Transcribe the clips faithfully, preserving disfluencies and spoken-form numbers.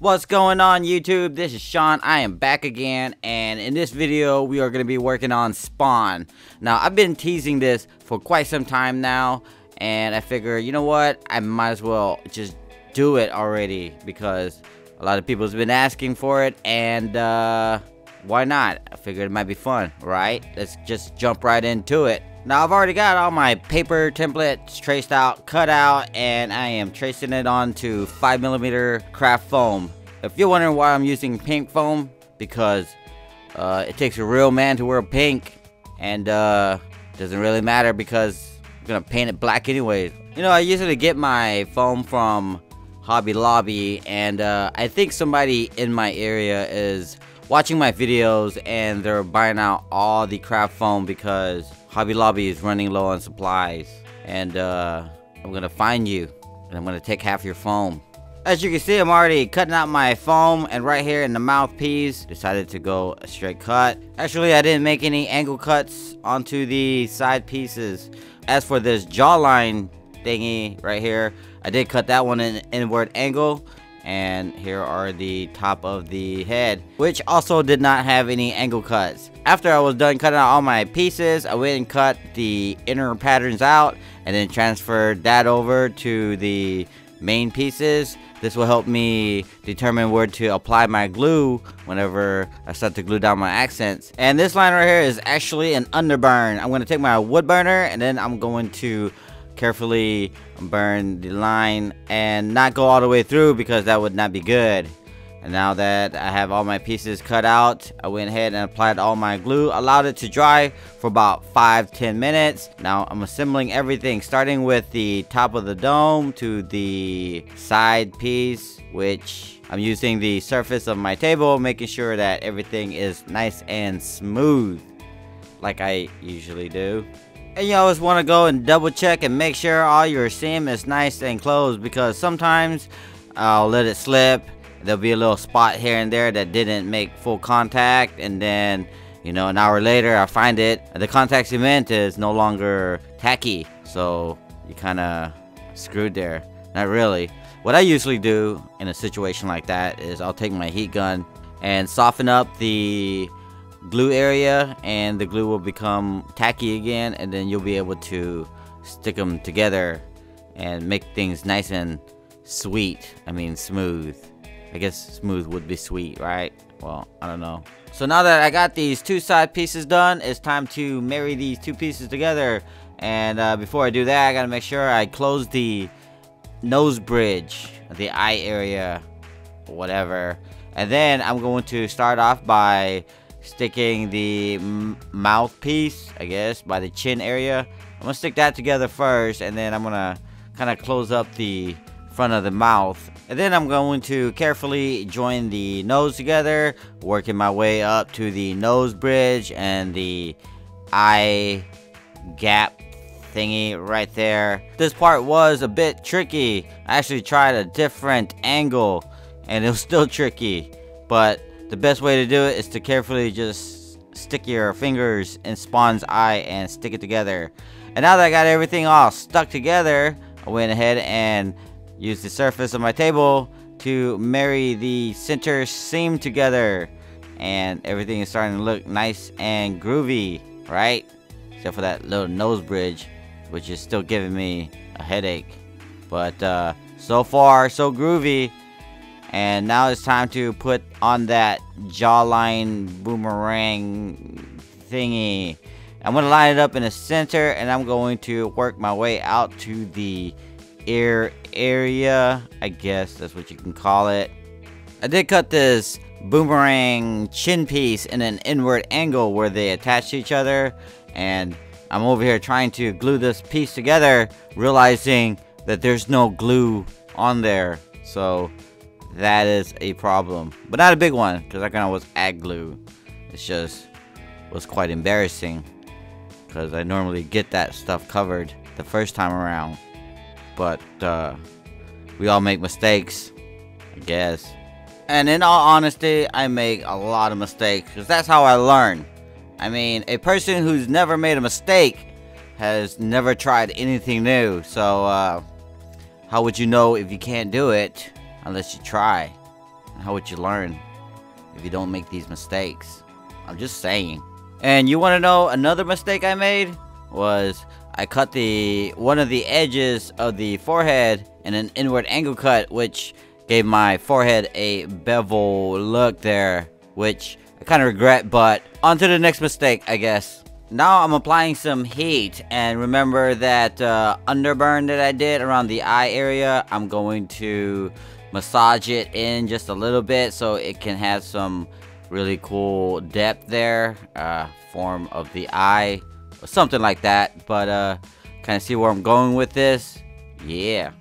What's going on, YouTube? This is Sean. I am back again, and in this video we are going to be working on Spawn. Now, I've been teasing this for quite some time now, and I figure, you know what, I might as well just do it already because a lot of people have been asking for it, and uh, why not? I figured it might be fun, right? Let's just jump right into it. Now, I've already got all my paper templates traced out, cut out, and I am tracing it onto five millimeter craft foam. If you're wondering why I'm using pink foam, because uh, it takes a real man to wear pink, and uh, doesn't really matter because I'm gonna paint it black anyways. You know, I usually get my foam from Hobby Lobby, and uh, I think somebody in my area is watching my videos and they're buying out all the craft foam because Hobby Lobby is running low on supplies, and uh, I'm gonna find you and I'm gonna take half your foam. As you can see, I'm already cutting out my foam, and right here in the mouthpiece decided to go a straight cut. Actually, I didn't make any angle cuts onto the side pieces. As for this jawline thingy right here, I did cut that one in an inward angle, and here are the top of the head, which also did not have any angle cuts. After I was done cutting out all my pieces, I went and cut the inner patterns out and then transferred that over to the main pieces. This will help me determine where to apply my glue whenever I start to glue down my accents. And this line right here is actually an underburn. I'm going to take my wood burner and then I'm going to carefully burn the line and not go all the way through because that would not be good. And now that I have all my pieces cut out, I went ahead and applied all my glue, allowed it to dry for about five to ten minutes. Now I'm assembling everything, starting with the top of the dome to the side piece, which I'm using the surface of my table, making sure that everything is nice and smooth like I usually do. And you always want to go and double check and make sure all your seam is nice and closed, because sometimes I'll let it slip. There'll be a little spot here and there that didn't make full contact, and then, you know, an hour later I find it. The contact cement is no longer tacky, so you kind of screwed there. Not really. What I usually do in a situation like that is I'll take my heat gun and soften up the glue area, and the glue will become tacky again, and then you'll be able to stick them together and make things nice and sweet. I mean smooth. I guess smooth would be sweet, right? Well, I don't know. So now that I got these two side pieces done, it's time to marry these two pieces together. And uh, before I do that, I gotta make sure I close the nose bridge, the eye area, whatever. And then I'm going to start off by sticking the mouthpiece, I guess, by the chin area. I'm gonna stick that together first, and then I'm gonna kind of close up the front of the mouth, and then I'm going to carefully join the nose together, working my way up to the nose bridge and the eye gap thingy right there. This part was a bit tricky. I actually tried a different angle and it was still tricky, but the best way to do it is to carefully just stick your fingers in Spawn's eye and stick it together. And now that I got everything all stuck together, I went ahead and used the surface of my table to marry the center seam together. And everything is starting to look nice and groovy, right? Except for that little nose bridge, which is still giving me a headache. But uh, so far, so groovy. And now it's time to put on that jawline boomerang thingy. I'm going to line it up in the center, and I'm going to work my way out to the ear area. I guess that's what you can call it. I did cut this boomerang chin piece in an inward angle where they attach to each other. And I'm over here trying to glue this piece together, realizing that there's no glue on there. So that is a problem, but not a big one, because I can always add glue. It's just was quite embarrassing because I normally get that stuff covered the first time around, but uh, we all make mistakes, I guess. And in all honesty, I make a lot of mistakes because that's how I learn. I mean, a person who's never made a mistake has never tried anything new, so uh, how would you know if you can't do it unless you try? How would you learn if you don't make these mistakes? I'm just saying. And you want to know another mistake I made? Was I cut the one of the edges of the forehead in an inward angle cut, which gave my forehead a bevel look there, which I kind of regret, but on to the next mistake, I guess. Now I'm applying some heat, and remember that uh, underburn that I did around the eye area? I'm going to massage it in just a little bit so it can have some really cool depth there, uh, form of the eye, or something like that. But uh, kind of see where I'm going with this? Yeah,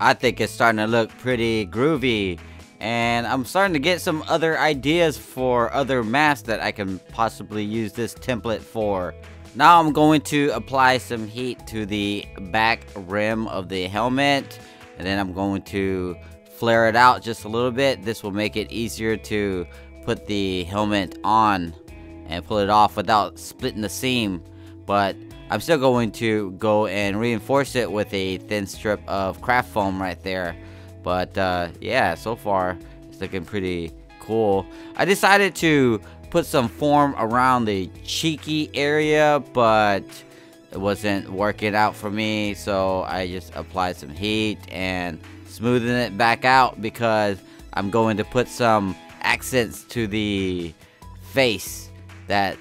I think it's starting to look pretty groovy. And I'm starting to get some other ideas for other masks that I can possibly use this template for. Now I'm going to apply some heat to the back rim of the helmet. And then I'm going to flare it out just a little bit. This will make it easier to put the helmet on and pull it off without splitting the seam. But I'm still going to go and reinforce it with a thin strip of craft foam right there. But uh, yeah, so far it's looking pretty cool. I decided to put some form around the cheeky area, but it wasn't working out for me. So I just applied some heat and smoothing it back out, because I'm going to put some accents to the face that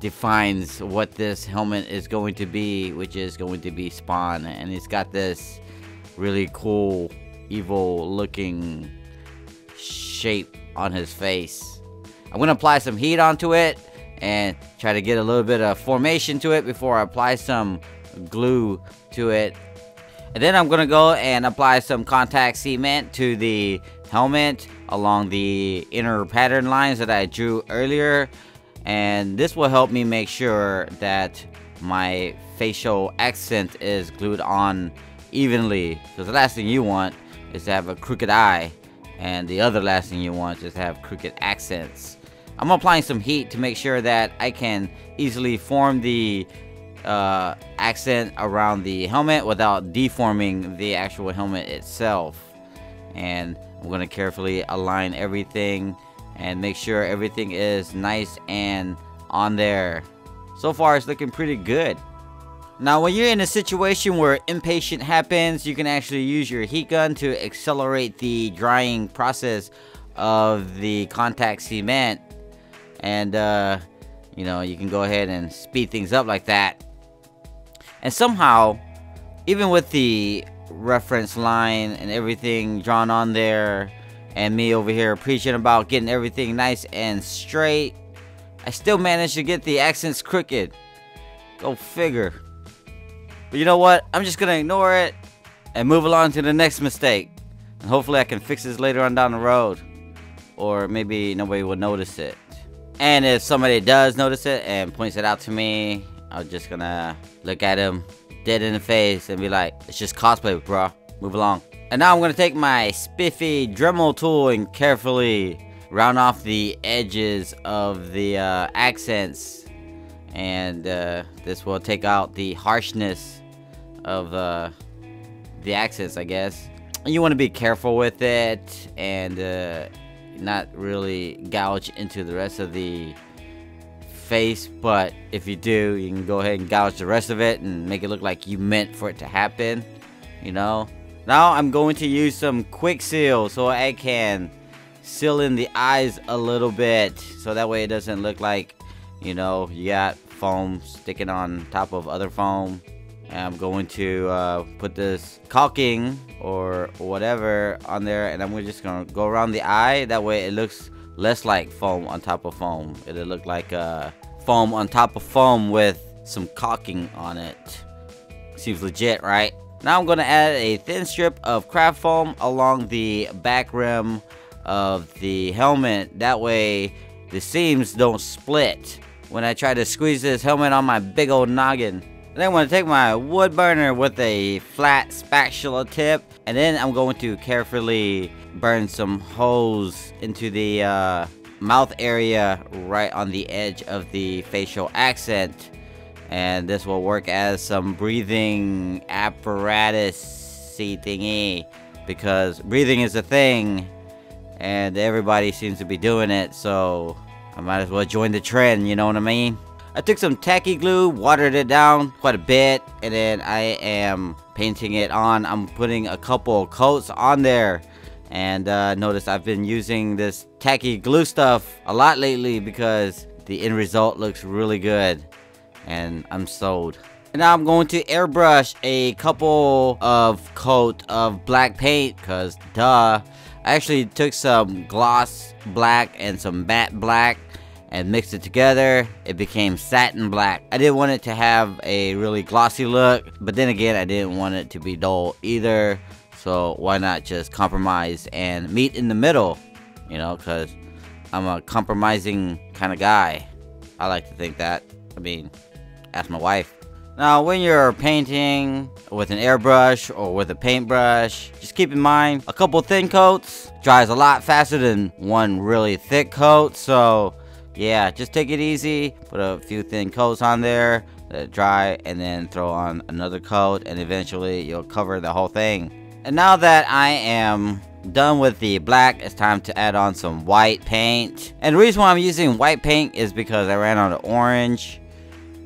defines what this helmet is going to be, which is going to be Spawn. And it's got this really cool evil looking shape on his face. I'm gonna apply some heat onto it and try to get a little bit of formation to it before I apply some glue to it. And then I'm gonna go and apply some contact cement to the helmet along the inner pattern lines that I drew earlier, and this will help me make sure that my facial accent is glued on evenly, because the last thing you want is to have a crooked eye, and the other last thing you want is to have crooked accents. I'm applying some heat to make sure that I can easily form the uh, accent around the helmet without deforming the actual helmet itself. And I'm going to carefully align everything and make sure everything is nice and on there. So far it's looking pretty good. Now when you're in a situation where impatient happens, you can actually use your heat gun to accelerate the drying process of the contact cement. And uh, you know, you can go ahead and speed things up like that. And somehow, even with the reference line and everything drawn on there, and me over here preaching about getting everything nice and straight, I still managed to get the accents crooked. Go figure. But you know what? I'm just gonna ignore it and move along to the next mistake. And hopefully I can fix this later on down the road. Or maybe nobody will notice it. And if somebody does notice it and points it out to me, I'm just gonna look at him dead in the face and be like, it's just cosplay, bruh. Move along. And now I'm gonna take my spiffy Dremel tool and carefully round off the edges of the uh, accents. And uh, this will take out the harshness of uh, the accents, I guess. You want to be careful with it and uh, not really gouge into the rest of the face, but if you do, you can go ahead and gouge the rest of it and make it look like you meant for it to happen, you know. Now I'm going to use some quick seal so I can seal in the eyes a little bit, so that way it doesn't look like, you know, you got foam sticking on top of other foam. And I'm going to uh, put this caulking or whatever on there, and I'm just gonna go around the eye. That way it looks less like foam on top of foam. It'll look like uh, foam on top of foam with some caulking on it. Seems legit, right? Now I'm gonna add a thin strip of craft foam along the back rim of the helmet. That way the seams don't split when I try to squeeze this helmet on my big old noggin. And then I'm going to take my wood burner with a flat spatula tip, and then I'm going to carefully burn some holes into the uh, mouth area right on the edge of the facial accent. And this will work as some breathing apparatus-y thingy, because breathing is a thing. and everybody seems to be doing it, so I might as well join the trend, you know what I mean? I took some tacky glue, watered it down quite a bit, and then I am painting it on. I'm putting a couple coats on there. And uh, notice I've been using this tacky glue stuff a lot lately because the end result looks really good. And I'm sold. And now I'm going to airbrush a couple of coat of black paint, because duh. I actually took some gloss black and some matte black and mixed it together. It became satin black. I didn't want it to have a really glossy look, but then again, I didn't want it to be dull either. So why not just compromise and meet in the middle, you know, because I'm a compromising kind of guy. I like to think that. I mean, ask my wife. Now, when you're painting with an airbrush or with a paintbrush, just keep in mind a couple thin coats dries a lot faster than one really thick coat. So yeah, just take it easy, put a few thin coats on there, let it dry, and then throw on another coat, and eventually you'll cover the whole thing. And now that I am done with the black, it's time to add on some white paint. And the reason why I'm using white paint is because I ran out of orange.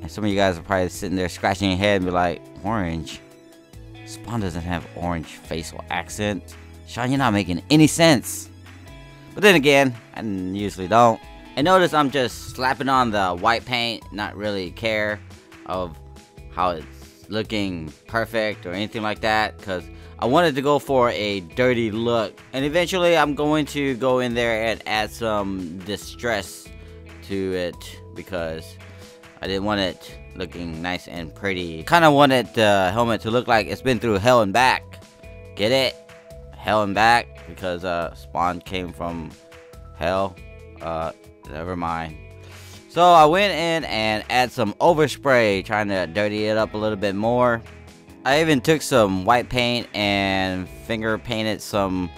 And some of you guys are probably sitting there scratching your head and be like, orange? Spawn doesn't have orange facial accent. Sean, you're not making any sense. But then again, I usually don't. And notice I'm just slapping on the white paint, not really care of how it's looking perfect or anything like that, because I wanted to go for a dirty look. And eventually I'm going to go in there and add some distress to it, because I didn't want it looking nice and pretty. Kind of wanted the helmet to look like it's been through hell and back. Get it? Hell and back, because uh, Spawn came from hell. Uh, Never mind. So I went in and added some overspray, trying to dirty it up a little bit more. I even took some white paint and finger painted some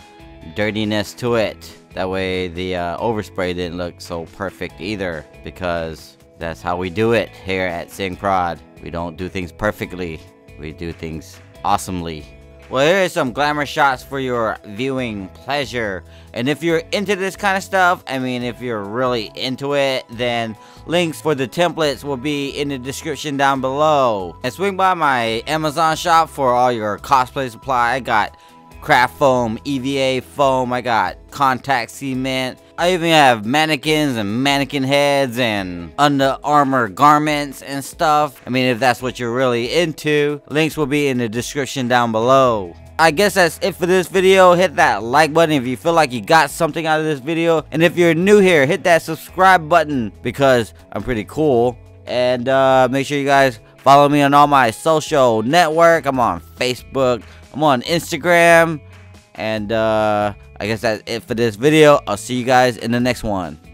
dirtiness to it. That way the uh, overspray didn't look so perfect either, because that's how we do it here at XiengProd. We don't do things perfectly. We do things awesomely. Well, here are some glamour shots for your viewing pleasure. And if you're into this kind of stuff, I mean, if you're really into it, then links for the templates will be in the description down below. And swing by my Amazon shop for all your cosplay supply. I got craft foam, E V A foam, I got contact cement. I even have mannequins and mannequin heads and Under Armour garments and stuff. I mean, if that's what you're really into, links will be in the description down below. I guess that's it for this video. Hit that like button if you feel like you got something out of this video. And if you're new here, hit that subscribe button, because I'm pretty cool. And uh, make sure you guys follow me on all my social network. I'm on Facebook. I'm on Instagram. And uh, I guess that's it for this video. I'll see you guys in the next one.